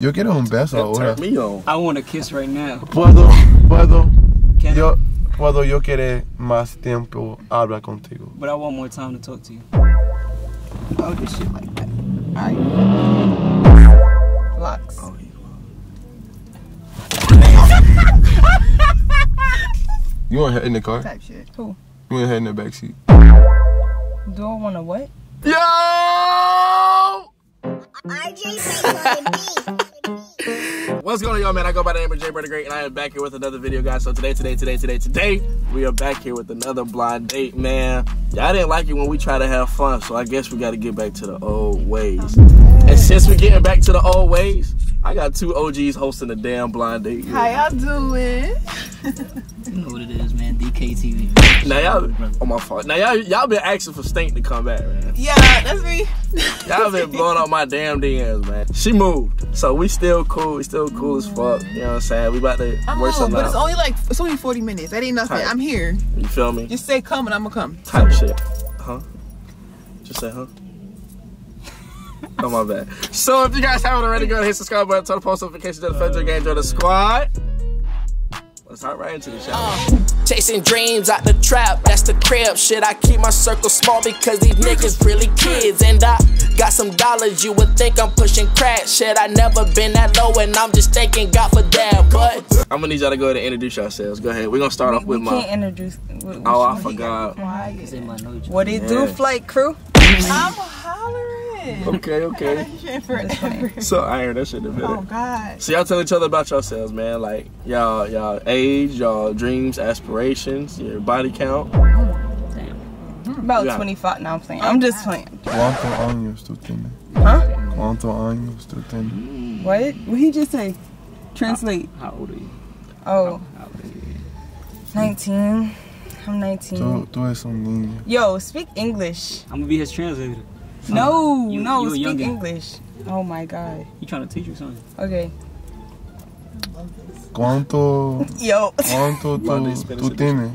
You'll get on best or older. Turn me on. I want a kiss right now. Puedo yo querer más tiempo hablar contigo. But I want more time to talk to you. Oh, this shit like that. Alright. Locks. Oh, you want her in the car? Type shit. Who? You want her in the backseat? Do I want to what? Yo! What's going on, y'all, man? I go by the name of JbirdThaGreat, and I am back here with another video, guys. So today, we are back here with another blind date, man. Y'all didn't like it when we try to have fun, so I guess we got to get back to the old ways. And since we're getting back to the old ways, I got two OGs hosting a damn blind date. How y'all doing? You know what it is, man. DKTV. Now y'all, oh my fault. Now y'all been asking for Stink to come back, man. Yeah, that's me. Y'all been blowing up my damn DMs, man. She moved, so we still cool. We still cool as fuck. You know what I'm saying? We about to work something out. But it's only like 40 minutes. That ain't nothing. Type. I'm here. You feel me? Just say come and I'ma come. Type shit, huh? Just say huh. Oh my bad. So if you guys haven't already, go ahead and hit subscribe button, turn the post notifications, to the federal game, join the squad. Let's hop right into the show. Chasing dreams out the trap, that's the crib shit. I keep my circle small because these niggas really kids. And I got some dollars, you would think I'm pushing crack. Shit, I never been that low and I'm just thanking God for that. But I'm gonna need y'all to go ahead and introduce yourselves. Go ahead, we're gonna start off with my... can't introduce... Oh, I forgot. What it do, flight crew? I'm hollering. Okay, okay. So I heard that shit in a minute. Oh God. So y'all tell each other about yourselves, man. Like y'all age, y'all dreams, aspirations, your body count. Damn. About 25. No, I'm playing. I'm just playing. ¿Cuántos años tú tienes? Huh? ¿Cuántos años tú tienes? What? What he just say? Translate. How old are you? Oh. How old are you? 19. I'm 19. Tú eres un niño. Yo, speak English. I'm gonna be his translator. No, no, speak English. Oh my God. He trying to teach you something. Okay. ¿Cuánto? Yo. ¿Cuánto tú tienes?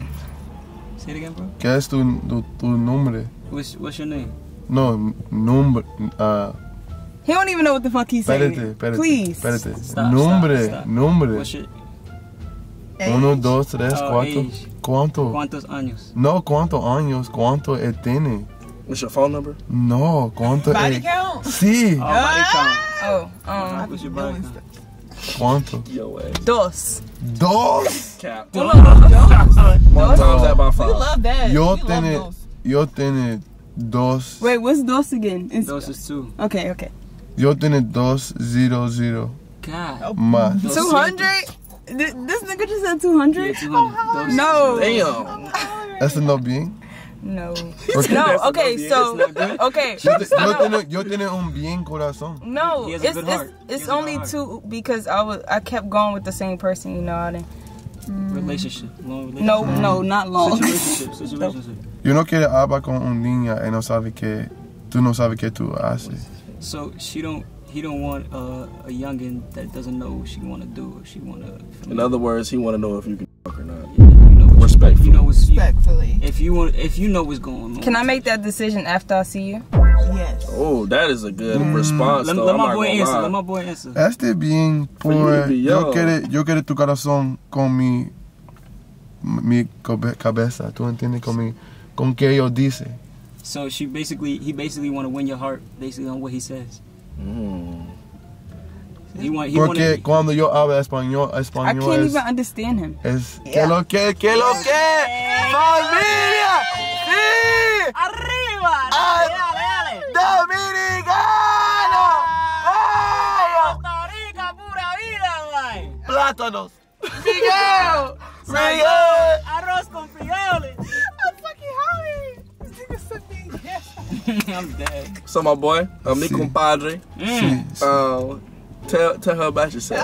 Say it again, bro. ¿Qué es tu nombre? What's your name? No, nombre. He don't even know what the fuck he's saying. Espérate. Please. Espérate. Nombre. Nombre. What's your... Uno, dos, tres, cuatro. ¿Cuánto? ¿Cuántos años? No, ¿cuántos años? ¿Cuánto él tiene? What's your phone number? No, ¿cuánto? Body count? Sí. Oh, body count. Oh, what's your body count? ¿Cuánto? Yo, dos. Dos? Cap. We love dos. One times that by five. We love that. Yo tiene dos. Wait, what's dos again? It's dos is two. Okay, okay. Yo tiene 200. God. Más. 200? This nigga just said 200? Yeah, oh, no. Damn. That's no bien. No. No, okay, so, okay. Yo tiene un bien corazón. No, it's only two because I kept going with the same person, you know. I didn't. Relationship, long relationship. No, no, not long. Situationship. Yo no quiero hablar con una niña y no sabe que, tú no sabes que tú haces. So, he don't want a youngin that doesn't know what she want to do, or she want to... In other words, he want to know if you can fuck or not. Respectfully. You know what's, respectfully. If you know what's going on. Can I make that decision after I see you? Yes. Oh, that is a good response. Let my boy answer. Let my boy answer. Este bien por yo quiero tu corazón con mi cabeza. Tú entiendes con que yo dice. So he basically want to win your heart basically on what he says. Porque cuando yo hablo español I can't even understand him. Es que lo que, familia, sí, arriba, dale, dominicano, Costa Rica, pura vida, güey. Plátanos, fideo, arroz con frijoles. I'm fucking hungry. This nigga's so big. Yes. I'm dead. So my boy, mi compadre. Tell her about yourself.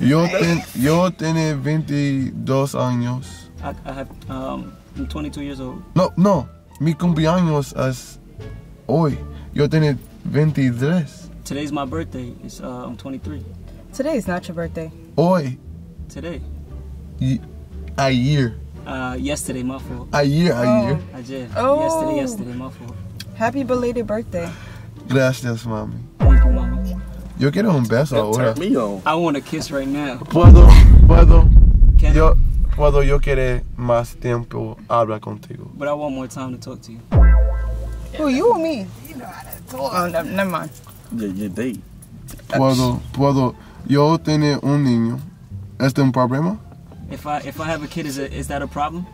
Yo tiene 22 años. I have, I'm 22 years old. No, no. Mi cumpleaños es hoy. Yo tiene 23. Today's my birthday. It's, I'm 23. Today is not your birthday. Hoy. Today. A year. Yesterday, my fault. A year. I did. Oh. Yesterday, my fault. Happy belated birthday. Gracias, mami. Thank you, mami. You'll get on best or older. Turn me on. I want a kiss right now. Puedo yo querer más tiempo hablar contigo. But I want more time to talk to you. Who, you or me? You know how to talk. Oh, never mind. Yeah, your date. Puedo yo tener un niño. ¿Este un problema? If I have a kid, is that a problem?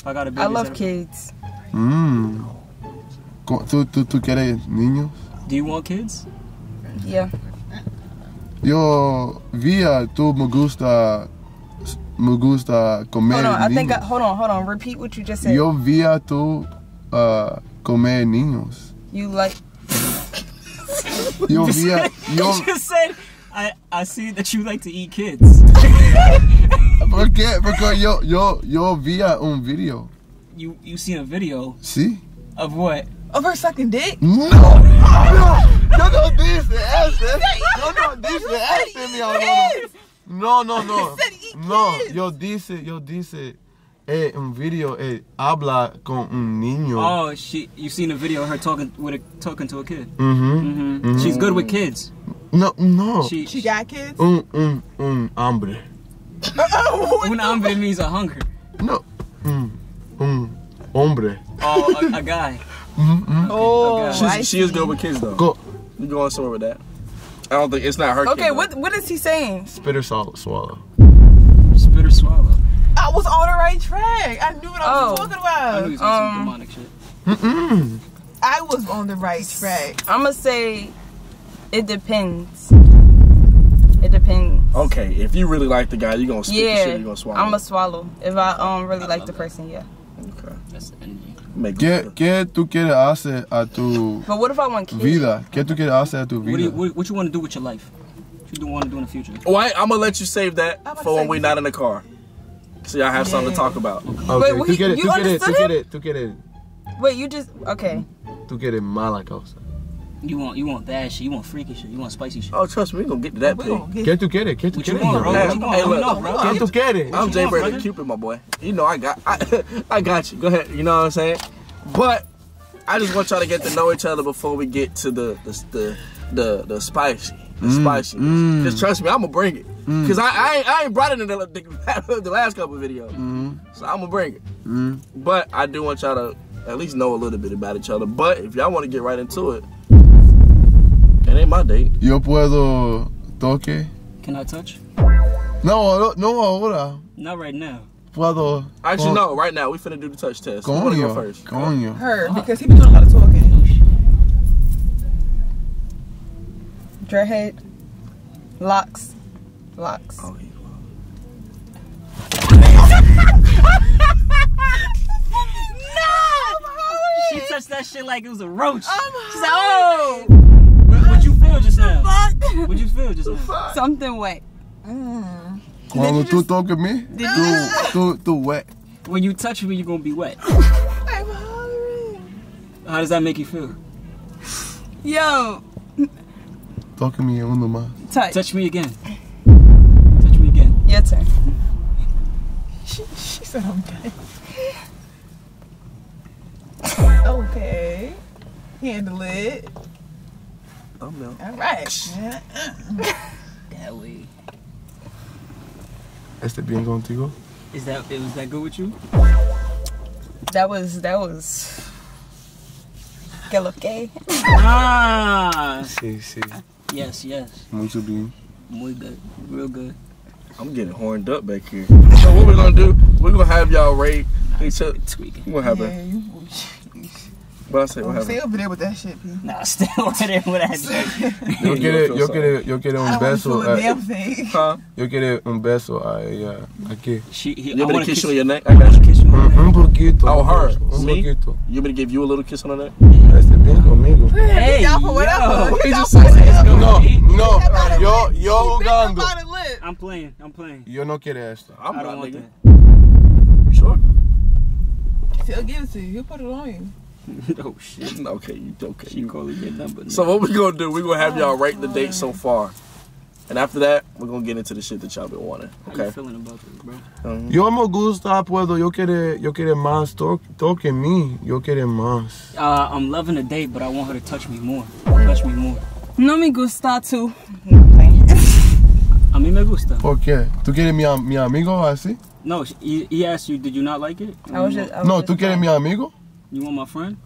If I got a baby, I love kids. ¿Tú quieres niños? Do you want kids? Yeah. Yo, via, tú me gusta comer niños. Hold on. Repeat what you just said. Yo, via, tú comer niños. You like... Yo, via... You just said, I see that you like to eat kids. ¿Por qué? Porque yo via un video. You seen a video? Sí. Of what? Of her sucking dick? No! No, this is the ass. This is the ass in me. No. No, yo dice, un video, habla con un niño. Oh, you've seen a video of her talking to a kid. Mm-hmm. She's good with kids. No. She got kids? Un hambre. Un hambre means a hunger. No. Un hombre. Oh, a guy. Mm-hmm. Oh, okay. She is good with kids though. Go. You going somewhere with that? I don't think it's not her. Okay, kid, what is he saying? Spit or swallow. Spit or swallow. I was on the right track. I knew what I was talking about. I knew he was on some demonic shit. I was on the right track. I'ma say, it depends. It depends. Okay, if you really like the guy, you gonna spit the shit or you gonna swallow. I'ma swallow if I really like the person. Yeah. Okay. That's the energy. ¿Qué tú quieres hacer a tu vida? ¿Qué tú quieres hacer a tu vida? What you want to do with your life? What you want to do in the future? Oh, I'm going to let you save that for when we're not in the car. See, I have something to talk about. Okay, tú quieres. Wait, you just, okay. Tú quieres mala cosa. You want that shit. You want freaky shit. You want spicy shit. Oh, trust me, we're going to get to that thing. ¿Qué tú quieres? Hey, look, bro. ¿Qué tú quieres? I'm J-Bird the Cupid, my boy. You know, I got you. Go ahead. You know what I'm saying? But I just want y'all to get to know each other before we get to the spicy. The spiciness. Just trust me, I'm going to bring it. Because I ain't brought it in the last couple of videos. So I'm going to bring it. But I do want y'all to at least know a little bit about each other. But if y'all want to get right into it, it ain't my date. Yo puedo toque. Can I touch? No, ahora. Not right now. Puedo. Actually, no, right now. We finna do the touch test. Who wanna go first? Coño. Her, because he been doing a lot of talking. Dreadhead. Locks. Oh, he No! She touched that shit like it was a roach. She's like, oh! What'd you feel just now? Something wet. Cuando tú toques me, tú wet. When you touch me, you're gonna be wet. I'm hollering. How does that make you feel? Yo. Toque me uno más. Touch me again. Touch me again. Your turn. She said I'm dead. Okay. Handle it. Thumbnail. All right. That way. Este bien contigo? Was that good with you? That was. Que lo que? Ah. Sí. Yes. Mucho bien. Muy good. Real good. I'm getting horned up back here. So what we're gonna do? We're gonna have y'all rate each other. What happened? But I say what happened. Stay over there with that shit, man. Nah, stay over there with that shit. Yo quiero un beso. Yo quiero un beso a ella. Aquí. You want me to kiss you on your neck? I got you. Kiss you on your neck. Un poquito. Oh, her. Me? Poquito. You want me to give you a little kiss on her neck? Hey, yo. What did you say? No. Yo jugando. I'm playing. Yo no quiero esto. I don't want that. You sure? He'll give it to you. He'll put it on you. Oh shit. Okay. You call it your number now. So what we gonna do, we gonna have y'all rate the date so far. And after that, we're gonna get into the shit that y'all been wanting. Okay. How you feeling about this, bro? Yo me gusta, puedo, yo quiere más, toque me, yo quiere más. I'm loving the date, but I want her to touch me more. No me gusta tu. A mí me gusta. ¿Por qué? ¿Tú quieres mi amigo así? No, he asked you, did you not like it? I was just ¿tú quieres mi amigo? You want my friend?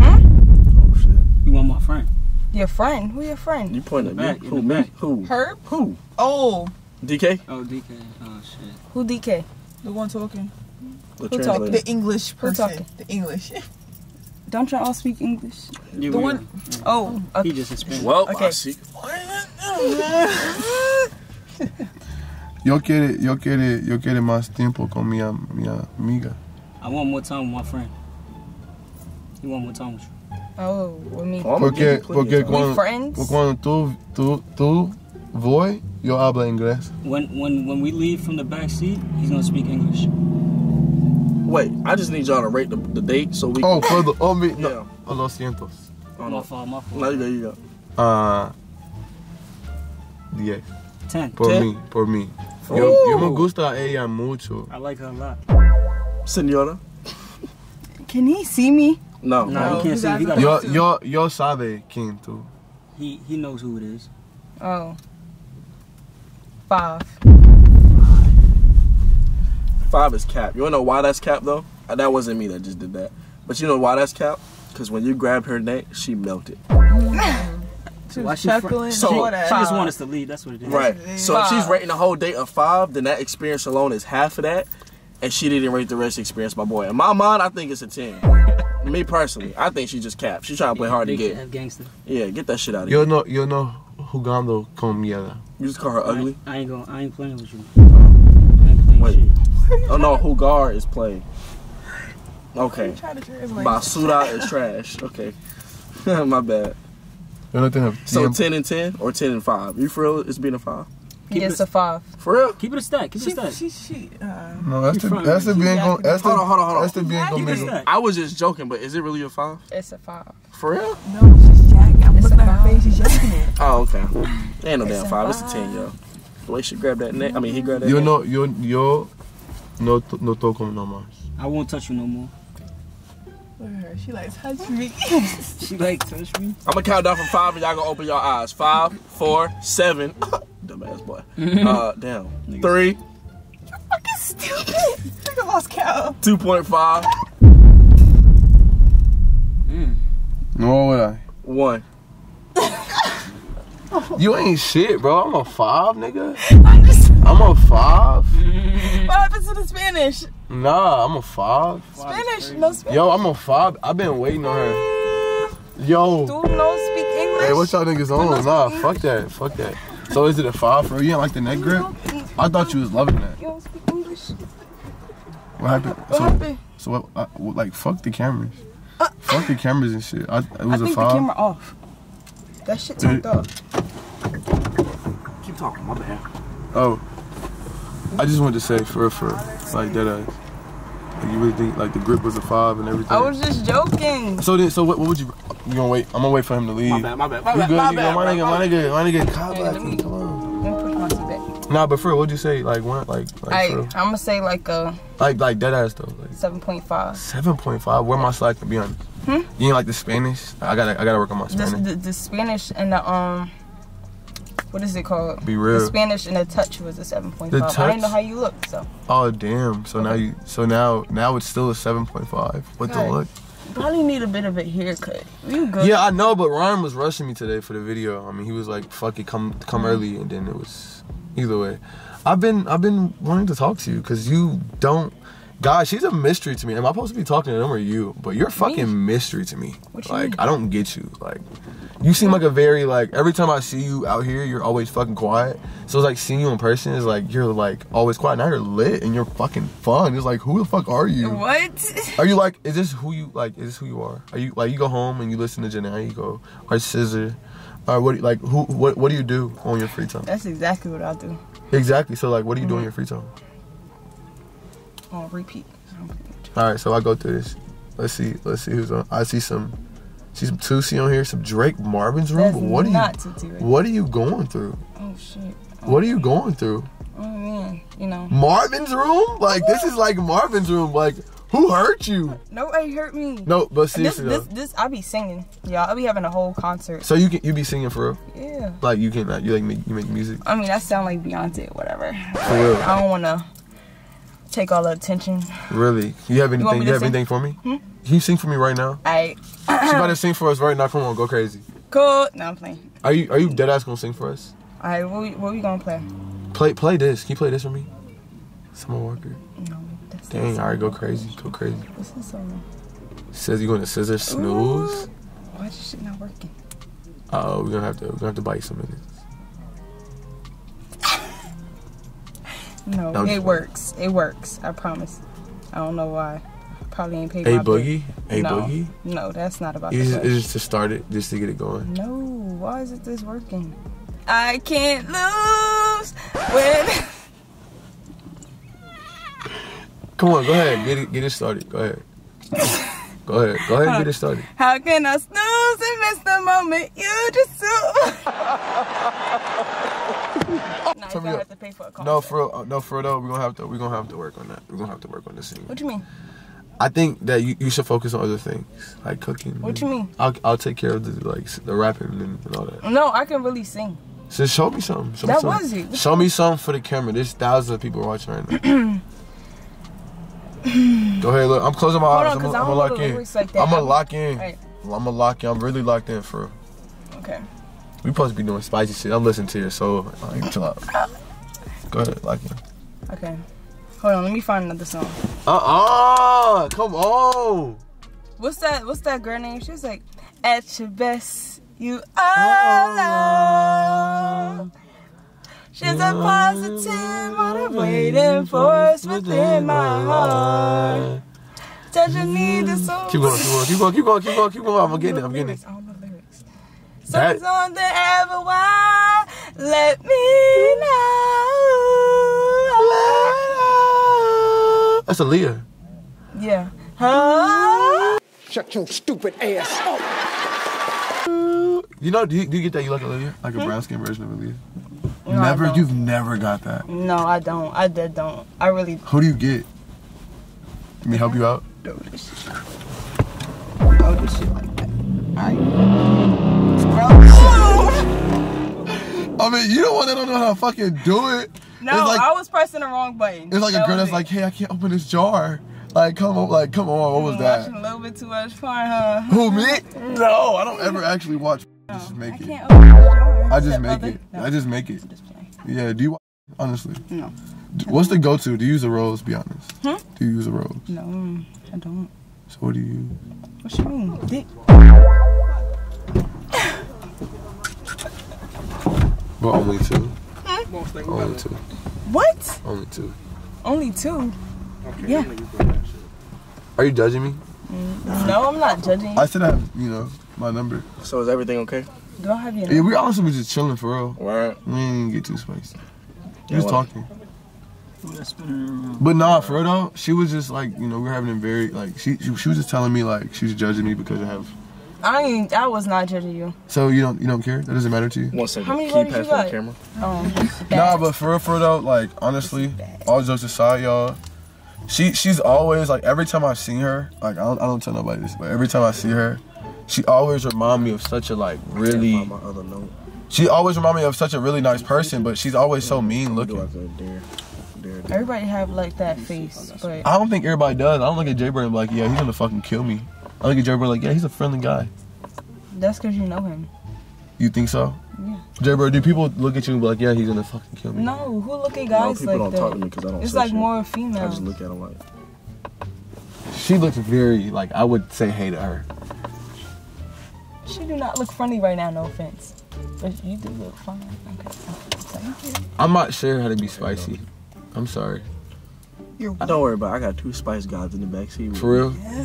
Huh? Oh, shit. You want my friend? Your friend? Who your friend? You pointing at me. Who, me? Who? Herb? Who? Oh. DK? Oh, DK. Oh, shit. Who DK? The one talking. Who talking? The English person. Who talking? The English. Don't y'all all speak English? You the one. Oh, okay. He just explained. Well, okay. I see. yo quiere más tiempo con mi amiga. I want more time with my friend. You want more time with you? Oh, with me. Porque cuando tú voy, yo hablo inglés. When we leave from the back seat, he's gonna speak English. Wait, I just need y'all to rate the date so we. Oh, for the only. No, yeah. Lo siento. Oh, no, my fault. No, you go. 10. 10. Por mí. Yo me gusta ella mucho. I like her a lot. Señora. Can he see me? No, he can't see me. Yo sabe quién tú. He knows who it is. Oh. 5 is cap. You wanna know why that's cap though? That wasn't me that just did that. But you know why that's cap? Because when you grabbed her neck, she melted. So why she chuckling? She just wants us to leave. That's what it is. Right. So if she's rating the whole date a 5, then that experience alone is half of that, and she didn't rate the rest of the experience, my boy. In my mind, I think it's a 10. Me personally, I think she just capped. She trying to play hard to get. Gangster. Yeah, get that shit out of here. Yo no jugando con mierda. You just call her ugly. I ain't playing with you. Wait. Shit. Oh no, Hugar is playing. Okay. Basura is trash. Okay. My bad. So 10 and 10 or 10 and 5? You for real? It's being a 5? It's a 5. For real? Keep it a stack. Keep it a stack. No, that's the being on. Hold on. That's the being on. I was just joking, but is it really a 5? It's a 5. For real? No, she's jacking. I'm looking at her face. She's jacking it. Oh, okay. Ain't no damn 5. It's a 10, yo. The way she grabbed that neck. I mean, he grabbed that neck. No talk no more. I won't touch you no more. Look at her. She like, touch me. I'm going to count down from 5 and y'all going to open your eyes. 5, 4, 7. Dumbass boy. Damn. 3. You're fucking stupid. Look at lost count. 2.5. No way. 1. You ain't shit, bro. I'm a 5, nigga. I'm a 5. What happened to the Spanish? Nah, I'm a 5. Spanish? No Spanish. Yo, I'm a 5. I've been waiting on her. Yo. Do no speak English? Hey, what y'all niggas on? Nah, fuck that. Fuck that. So is it a 5 for you? You don't like the neck grip? I thought you was loving that. You don't speak English. What happened? So what? Like, fuck the cameras. Fuck the cameras and shit. It was a 5. I think the camera off. That shit turned up. Keep talking, my bad. Oh, I just wanted to say, for like that, like you really think like the grip was a 5 and everything. I was just joking. So what would you? You gonna wait? I'm gonna wait for him to leave. My bad. My nigga, come on. Let me push my seat back. Nah, but for real, what'd you say? Like what? Like I'm gonna say like a. Like that ass though. Like 7.5. 7.5. Where my slide can be honest. Hmm? You ain't like the Spanish? I gotta work on my Spanish. The Spanish and the what is it called? Be real. The Spanish and the touch was a 7.5. I didn't know how you looked, so. Oh damn! So okay. now it's still a 7.5. What the look? Probably need a bit of a haircut. You good? Yeah, I know, but Ryan was rushing me today for the video. I mean, he was like, "Fuck it, come early," and then it was either way. I've been wanting to talk to you because you don't. God, she's a mystery to me. Am I supposed to be talking to them or you? But you're a fucking mystery to me. What you mean? I don't get you. Like, you seem like a very, like, every time I see you out here, you're always fucking quiet. So it's like seeing you in person is like, you're like always quiet. Now you're lit and you're fucking fun. It's like, who the fuck are you? What? Are you like, is this who you are? Are you, like, you go home and you listen to Janae, you go, or Scissor, or what, like, what do you do on your free time? That's exactly what I do. Exactly. So, like, what do you do on your free time? Repeat. All right, so I go through this. Let's see who's on. I see some Toosie on here, some Drake, Marvin's Room. What are you going through? Oh shit. What are you going through? Oh man, you know. Marvin's Room? Like this is like Marvin's Room. Like Who hurt you? Nobody hurt me. No, but seriously, this I be singing, y'all. I be having a whole concert. So you be singing for real? Yeah. Like you can, like, you like make music. I mean, I sound like Beyonce, or whatever. For real. I don't wanna take all the attention. Really? You have anything? You have anything for me? Hmm? Can you sing for me right now? She's about to sing for us right now. Come on, go crazy. Cool. No, I'm playing. Are you dead ass gonna sing for us? Alright, what we gonna play? Play this. Can you play this for me? Summer Walker. No. Dang, alright, go crazy. Go crazy. What's this song? Says you gonna scissor snooze? Ooh, why is this shit not working? Uh oh, we're gonna have to bite some of this. No, no, it works. It works. I promise. I don't know why. Probably ain't paid my boogie? Hey, no, boogie? No, that's not about that. It's just to start it, just to get it going. No, why isn't this working? I can't lose with... Come on, go ahead, get it started. Go ahead, go ahead, and get it started. How can I snooze and miss the moment you just so? Nah, you have to pay for a concert. No, for real though, we're gonna have to work on that. We're gonna have to work on this thing. What do you mean? I think that you should focus on other things like cooking. What do you mean? I'll take care of the the rapping and all that. No, I can really sing. So show me something. Show me something for the camera. There's thousands of people watching right now. Go ahead, look. I'm closing my eyes. I'm gonna lock in. I'm gonna lock in. I'm really locked in for. Okay. We supposed to be doing spicy shit. I'm listening to your soul. Like, chill out. Go ahead, lock in. Okay. Hold on. Let me find another song. Come on. What's that? What's that girl name? She was like, at your best, you are love. She's a positive motivating force within my heart. Touch a need to soul. Keep going. I'm getting it. I don't know lyrics. Songs on the ever wild. Let me know. That's Aaliyah. Yeah. Huh? Shut your stupid ass up. You know, do you get that you like Aaliyah? Like a brown skin version of Aaliyah? No, never? You've never got that? No, I don't. I really don't. Who do you get? Let me help you out? Don't do shit like that. Alright. I mean, you the one that don't know how to fucking do it. No, like, I was pressing the wrong button. It's like a girl that's like, hey, I can't open this jar. Like, come on, what was that? I'm watching a little bit too much porn, huh? Who, me? No, I don't ever actually watch. No, I just make it. I just make it. Yeah, do you, honestly? No. What's the go-to? Do you use a rose, be honest? Hmm? Do you use a rose? No, I don't. So what do you use? What you mean? Dick. But only two. Hmm? Only two. What? Only two. Only two? Okay, yeah. Are you judging me? No, I'm not judging you. I said I have, you know, my number. So is everything okay? Do I have your number? Yeah, we honestly were just chilling for real. Right. We didn't get too spicy. We was talking. But nah, for real though, she was just like, you know, we were having a very, like, she was just telling me, like, she was judging me because I have. I was not judging you. So you don't care? That doesn't matter to you? 1 second. How many words you got? The camera? Oh, nah, but for real though, like, honestly, all jokes aside, y'all, She's always, like, every time I see her, like, I don't tell nobody this, but every time I see her, she always remind me of such a, like, really, she always remind me of such a really nice person, but she's always so mean looking. Everybody have, like, that face, but. I don't think everybody does. I don't look at Jaybird and be like, yeah, he's gonna fucking kill me. I look at Jaybird like, yeah, he's a friendly guy. That's because you know him. You think so? Yeah. Jaybird, do people look at you and be like, yeah, he's gonna fucking kill me? No, who look at guys like that? People don't talk to me because I don't. It's like more female. I just look at them like. She looks very, like, I would say hey to her. She do not look friendly right now, no offense. But you do look fine. Okay, thank you. I'm not sure how to be spicy. I'm sorry. Don't worry about it. I got two spice guys in the backseat. For real? Yeah.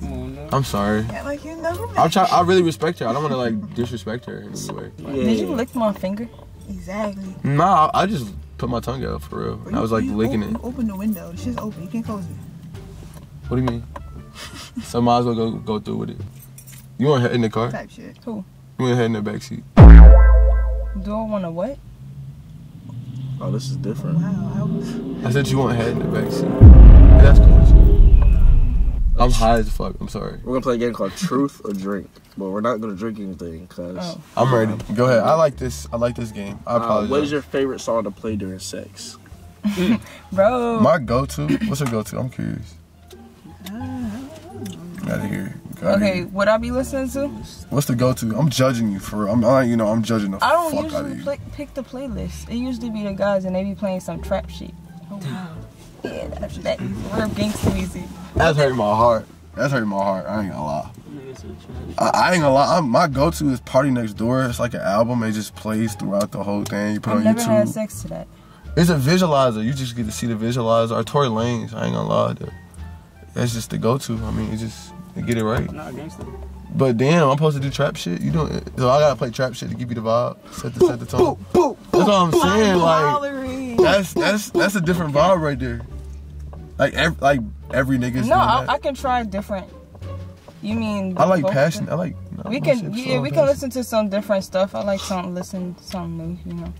Come on now. I'm sorry. Yeah, like, you know, I really respect her. I don't want to, like, disrespect her in any way. Like, yeah. Did you lick my finger? Exactly. Nah, I just put my tongue out, for real. And I was, like, licking it. Open the window. It's just open. You can't close it. What do you mean? So might as well go through with it. You want to head in the car? Type shit. Who? You want to head in the backseat. Do I want to what? Oh, this is different. Wow. I said you want head in the backseat. That's cool. I'm high as fuck. I'm sorry. We're gonna play a game called Truth or Drink, but we're not gonna drink anything because I'm ready. Go ahead. I like this. I like this game. I apologize. What is your favorite song to play during sex, bro? My go-to. What's your go-to? I'm curious. Gotta hear. Okay, what I be listening to? What's the go-to? I'm judging you for real. I'm judging the fuck out of you. I don't usually pick the playlist. It usually be the guys and they be playing some trap shit. Oh. Yeah, that real gangster music. That's hurting my heart. That's hurting my heart. I ain't gonna lie. I ain't gonna lie. My go-to is Party Next Door. It's like an album. It just plays throughout the whole thing. You put it on YouTube. I've never had sex to that. It's a visualizer. You just get to see the visualizer. Or Tory Lanez. I ain't gonna lie. That's just the go-to. I mean, it's just... Get it right. Not gangster. But damn, I'm supposed to do trap shit. You don't. So I gotta play trap shit to give you the vibe. Set the tone. That's all I'm saying. Like that's a different vibe right there. Like every nigga's. No, I can try different. You mean? I like passion. I like. No, we can we can listen to some different stuff. I like something new. You know.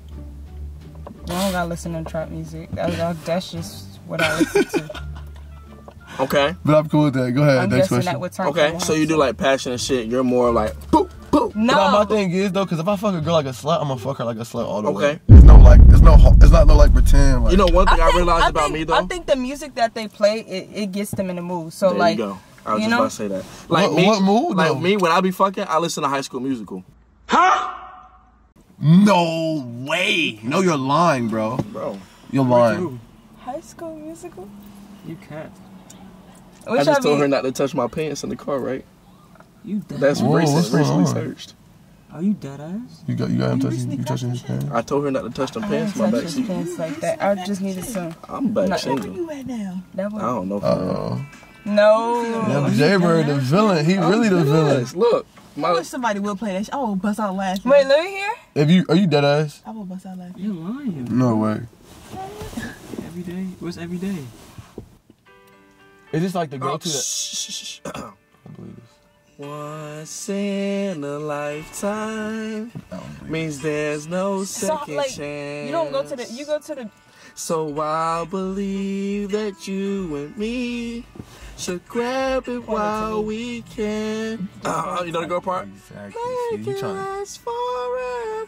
I don't gotta listen to trap music. That's just what I listen to. Okay. But I'm cool with that. Go ahead. Next question. Okay. So you do like passionate shit. You're more like boop boop. No. But my thing is though, because if I fuck a girl like a slut, I'm gonna fuck her like a slut all the way. Okay. There's no like. It's not like pretend. Like. You know one thing I realized about me though. I think the music that they play it gets them in the mood. So there like. There you go. I was just about to say that. Like what mood? Like me when I be fucking, I listen to High School Musical. Huh? No way. No, you're lying, bro. Bro, you're lying. High School Musical? You can't. I just told her not to touch my pants in the car, right? You dead. That's recently searched. Are you dead ass? You got him touching. You touching his pants? I told her not to touch the pants. My back seat. Pants like that. I just needed some. I'm back single. Where you at now? I don't know. No. Jaybird, the villain. He really the villain. Look. I wish somebody would play that. I will bust out laughing. Wait, let me hear. Are you dead ass? I will bust out laughing. You're lying. No way. Every day. What's every day? It's just like the go-to that... I believe this. Once in a lifetime means there's no second chance. You don't go to the... You go to the... So I believe that you and me should grab it while we can. You know the girl part? Exactly. Make it last forever.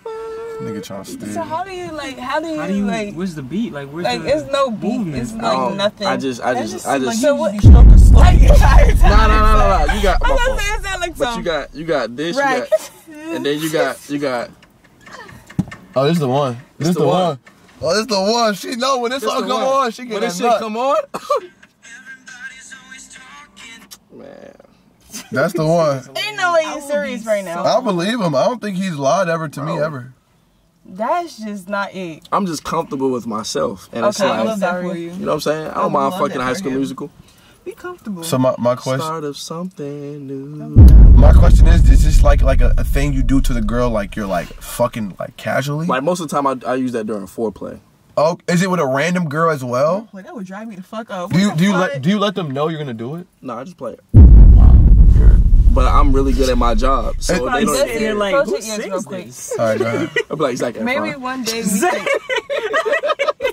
Nigga trying to steal. So how do you where's the beat? Like where's the it's no beat. Movement. It's like nothing. I just so what? No. You got but you got this, right. and then you got oh, this is the one. This is the one. Oh, this is the one. She know when this song come on, she get that nut. When this shit come on? Man. That's the one. Ain't no way you're serious right now. I believe him. I don't think he's lied ever to me, ever. That's just not it. I'm just comfortable with myself. And it's like, I love that for you. You know what I'm saying? I don't mind fucking High School Musical. Be comfortable. So my question. Start of something new. My question is this like a thing you do to the girl? Like you're like fucking like casually? Like most of the time I use that during foreplay. Oh, is it with a random girl as well? Like that would drive me the fuck up. Do you let them know you're gonna do it? No, I just play it. Wow. But I'm really good at my job, so they don't hear like. Who sings this? All right, go ahead. I'll be like Zach. Maybe one day.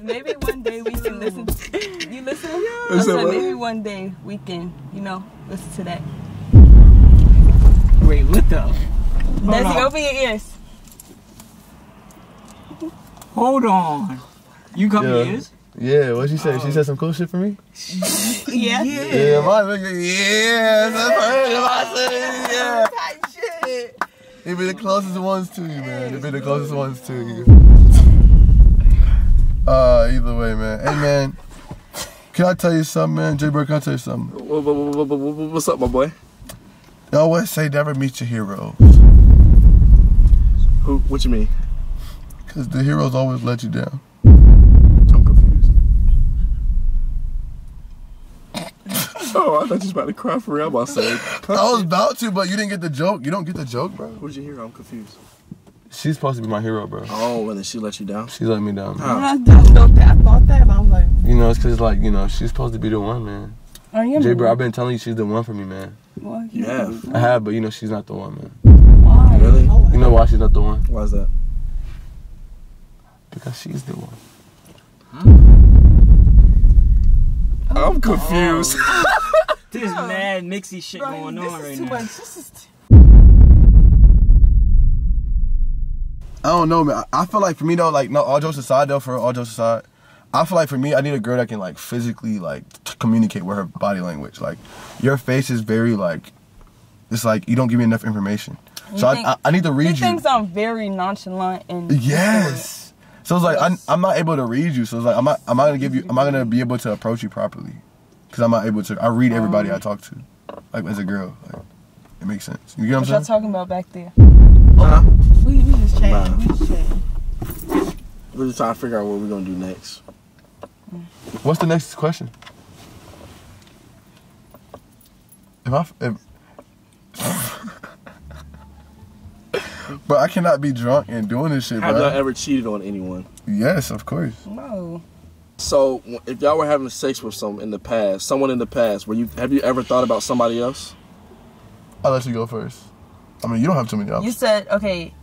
Maybe one day we can listen. You listen? Yeah. So maybe one day we can, you know, listen to that. Wait, what the? Desi, open your ears. Hold on. You got me ears? Yeah, what'd she say? She said some cool shit for me? Yeah. Yeah, my nigga, yeah. That's my shit. They be the closest ones to you, man. They be the closest ones to you. Either way, man. Hey, man. Can I tell you something, man? JBird, can I tell you something? What's up, my boy? They always say never meet your heroes. Who? What you mean? Because the heroes always let you down. I'm confused. Oh, I thought you was about to cry for real, my son. I was about to, but you didn't get the joke. You don't get the joke, bro. Who's your hero? I'm confused. She's supposed to be my hero, bro. Oh, and then she let you down? She let me down, bro. I thought that, but I'm like... You know, it's because, like, you know, she's supposed to be the one, man. JBird, I've been telling you she's the one for me, man. Well, you have. I have, but, you know, she's not the one, man. Why? Really? You know why she's not the one? Why is that? Because she's the one. Huh? I'm confused. This is mad mixy shit going on right now. This is too much. I don't know, man. I feel like for me though, like no, all jokes aside though, for all jokes aside, I feel like for me, I need a girl that can like physically like communicate with her body language. Like your face is very like, it's like you don't give me enough information. So I need to read you. He thinks I'm very nonchalant and yes. So it's like I'm not able to read you. So it's like I'm not gonna give you. I'm not gonna be able to approach you properly, because I'm not able to. I read everybody I talk to, like as a girl. Like, it makes sense. You get what I'm saying? Y'all talking about back there? Uh-huh. We just changed. Nah. We just changed. We're just trying to figure out what we're gonna do next. What's the next question? But I cannot be drunk and doing this shit, bro. Have y'all ever cheated on anyone? Yes, of course. No. So, if y'all were having sex with someone in the past, have you ever thought about somebody else? I'll let you go first. I mean, you don't have too many options. You said, okay,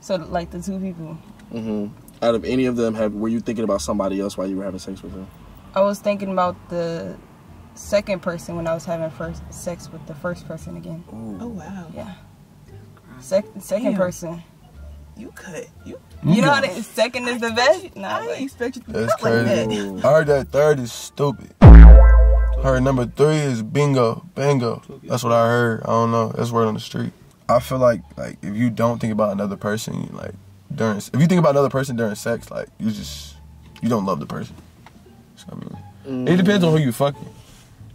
so like the two people. Mm-hmm. Out of any of them, were you thinking about somebody else while you were having sex with them? I was thinking about the second person when I was having sex with the first person again. Ooh. Oh, wow. Yeah. Second Damn. Person. You could. You know how the second is the best? Nah, I didn't expect you to that's crazy. Like that. I heard that third is stupid. I heard number three is bingo, bango. That's what I heard. I don't know. That's word on the street. I feel like if you don't think about another person, like if you think about another person during sex, like you don't love the person. So, I mean, it depends on who you fucking.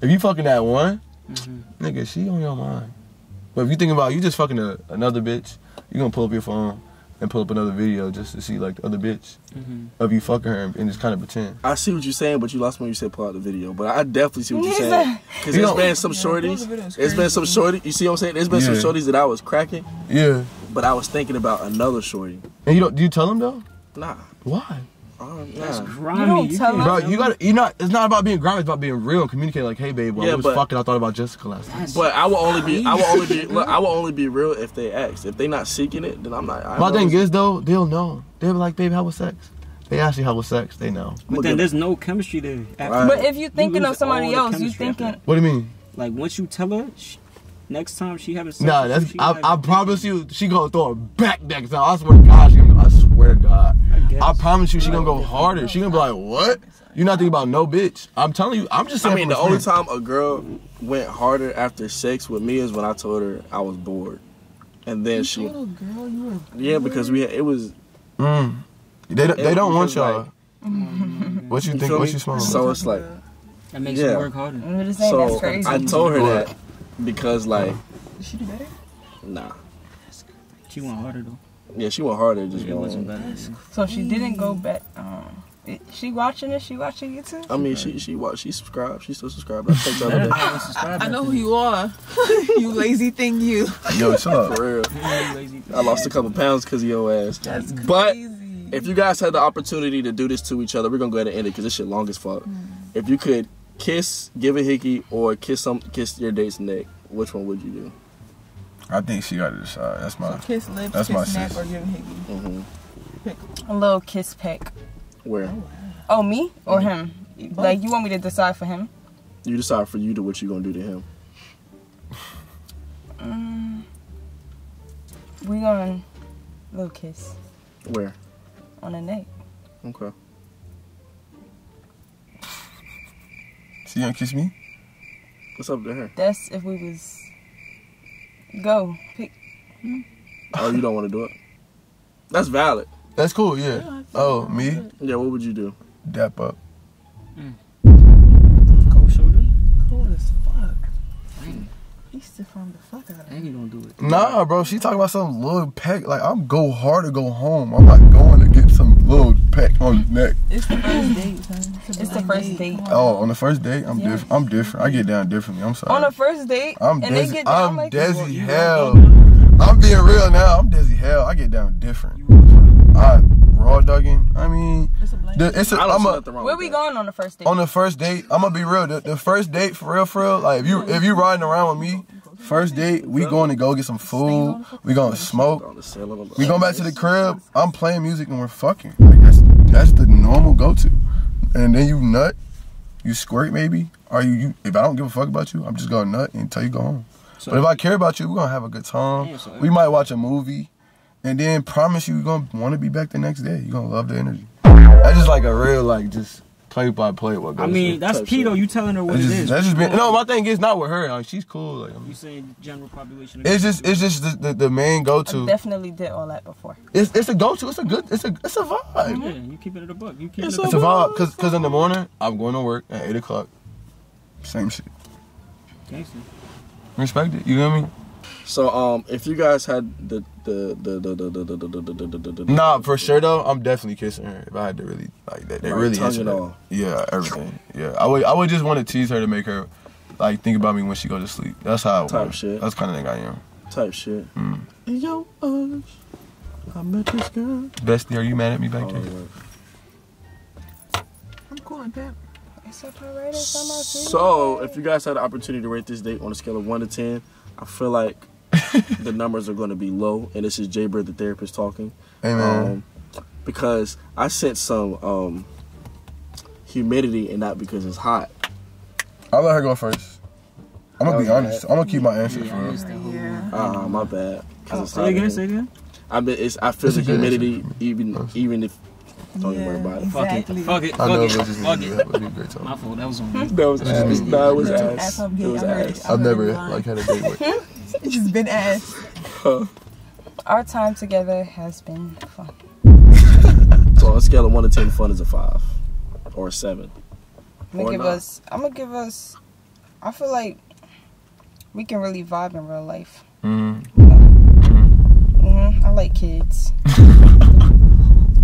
If you fucking that one, nigga, she on your mind. But if you think about it, you just fucking another bitch, you're going to pull up your phone and pull up another video just to see, like, the other bitch of you fucking her and just kind of pretend. I see what you're saying, but you lost me when you said pull out the video. But I definitely see what you're saying. Because there's been some shorties. There's been some shorties. You see what I'm saying? There's been some shorties that I was cracking. Yeah. But I was thinking about another shorty. And do you tell them, though? Nah. Why? That's grimy. You don't tell them. Bro, it's not about being grimy. It's about being real and communicating. Like, hey, babe, I was fucking. I thought about Jessica last night. But I will only be real if they ask. If they not seeking it, then I'm not. My thing is though, they'll know. They'll be like, babe, how was sex? They ask you how was sex. They know. But then there's no chemistry there. Right. But if you're thinking of somebody else, you're thinking. What do you mean? Like once you tell her. Next time she having sex. Nah, that's. I promise you, she gonna throw it back next time. I swear to God, I promise you, she gonna go harder. She gonna be like, what? You're not thinking about no bitch. I'm telling you, I'm just saying. I mean, the only time a girl went harder after sex with me is when I told her I was bored, and then she. Little girl, you were bored? Yeah, because it was. They don't want y'all. What you think? What you smoking? So it's like. That makes you work harder. So I told her that. Because like, did she do better? Nah. She went harder though. Yeah, she went harder. Just wasn't better. So she didn't go back. She watching it. She watching you too. I mean, she watched. She subscribed. She still subscribed. I know who you are. You lazy thing, you. Yo, shut up. For real. I lost a couple pounds because of your ass. That's crazy. But if you guys had the opportunity to do this to each other, we're gonna go ahead and end it because this shit long as fuck. If you could. Kiss, give a hickey, or kiss your date's neck. Which one would you do? I think she got to decide. That's my. So kiss lips, that's kiss my neck, or give a hickey. Pick. A little kiss peck. Where? Oh, wow. Oh me or him? Both. Like you want me to decide for him? You decide for you to what you gonna do to him. We gonna little kiss. Where? On the neck. Okay. She gonna kiss me? What's up to her? That's if we was... Go. Pick. Oh, you don't want to do it? That's valid. That's cool, yeah. Yeah oh, me? Good. Yeah, what would you do? Dap up. Cold shoulder? Cold as fuck. Dang. He still from the fuck out of me. And you gonna do it. Nah, bro. She talking about some little peck. Like, I'm go hard or go home. I'm not going to get some... little peck on the neck. It's the first date, son. It's the first date. Oh, on the first date, I'm different. I get down differently. I'm sorry. On the first date, I'm and they get down I'm like Desi hell. I'm being real now. I'm Desi hell. I get down different. I raw dugging. I mean, where we going on the first date? On the first date, I'm gonna be real. The first date for real. Like if you riding around with me. First date, we going to go get some food. We going to smoke. We going back to the crib. I'm playing music and we're fucking. Like that's the normal go-to. And then you nut, you squirt maybe. Are you? If I don't give a fuck about you, I'm just gonna nut until you go home. So, but if I care about you, we're gonna have a good time. Yeah, so we might watch a movie, and then promise you, you're gonna want to be back the next day. You're gonna love the energy. That's just like a real, like, just play by play. What goes, I mean, that's Keto. You telling her what it is. That's just been, no, my thing is not with her. Like, she's cool. Like, I mean, you saying general population? It's just the main go to. I definitely did all that before. It's a go to. It's a good. It's a vibe. Yeah, you keeping it a book. You keep it a vibe. Cause in the morning I'm going to work at 8 o'clock. Same shit. Gangster. Respect it. You know what I mean? So if you guys had the nah, for sure though, I'm definitely kissing her. If I had to really like that, they really touch it all. Yeah, everything. Yeah, I would just want to tease her to make her like think about me when she goes to sleep. That's how I type shit. That's kind of thing I am. Type shit. Mm. Yo, I met this girl. Bestie, are you mad at me back there? Right. I'm cool and that. So, if you guys had the opportunity to rate this date on a scale of 1 to 10, I feel like the numbers are going to be low. And this is JBird, the therapist, talking. Amen. Because I sense some humidity, and not because it's hot. I'll let her go first. I'm going to be honest. I'm going to keep my answer for her. Yeah. My bad. Say again, say again. I feel the humidity, even if... Don't even worry about it. Exactly. Fuck it. My fault. That was on me. That was ass. It was ass. I've never like had a date with. It's just been ass. Our time together has been fun. So on a scale of 1 to 10, fun is a 5 or a 7. I'm gonna give us. I feel like we can really vibe in real life. I like kids.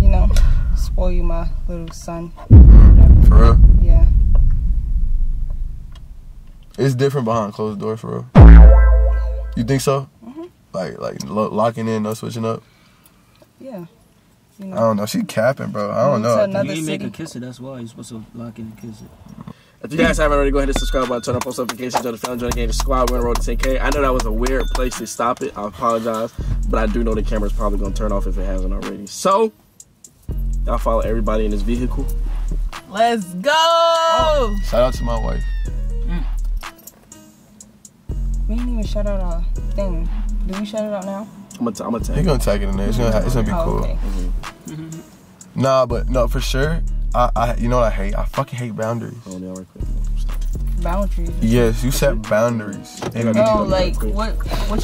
You know. Spoil you, my little son. For real? Yeah. It's different behind closed door, for real. You think so? Mm-hmm. Like locking in, no switching up. Yeah. You know. I don't know. She capping, bro. I don't know. You ain't make her kiss it. That's why you're supposed to lock in and kiss it. If you guys haven't already, go ahead and subscribe button, turn on post notifications, join the family, join the game, the squad. We're on the road to 10K. I know that was a weird place to stop it. I apologize, but I do know the camera's probably gonna turn off if it hasn't already. So. Y'all follow everybody in this vehicle. Let's go! Oh, shout out to my wife. We didn't even shout out our thing. Do we shout it out now? I'm gonna tag it. You're gonna tag it in there. It's gonna be cool. Okay. Nah, but no, for sure. I you know what I hate? I fucking hate boundaries. Oh, yeah, right quick. Boundaries. Yes, you set boundaries. No, like what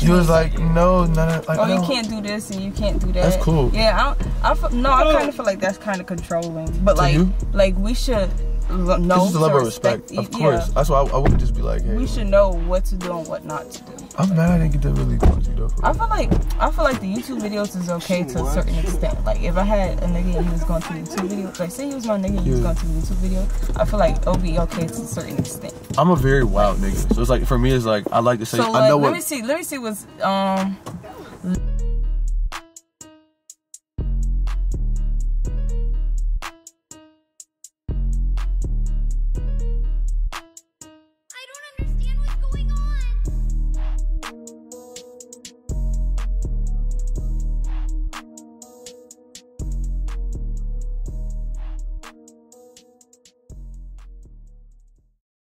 you was like, no, not like, oh, you can't do this and you can't do that. That's cool. Yeah, I kind of feel like that's kind of controlling. But like we should know. This is a level of respect, of course. That's why I wouldn't just be like, hey, we should know what to do and what not to do. I'm mad I didn't get to really punch you though. I feel like the YouTube videos is okay to a certain extent. Like if I had a nigga and he was going to YouTube videos, like say he was my nigga and he was going to YouTube video, I feel like it'll be okay to a certain extent. I'm a very wild nigga, so it's like for me, it's like I like to say. So I know what. Let me see. Let me see what's.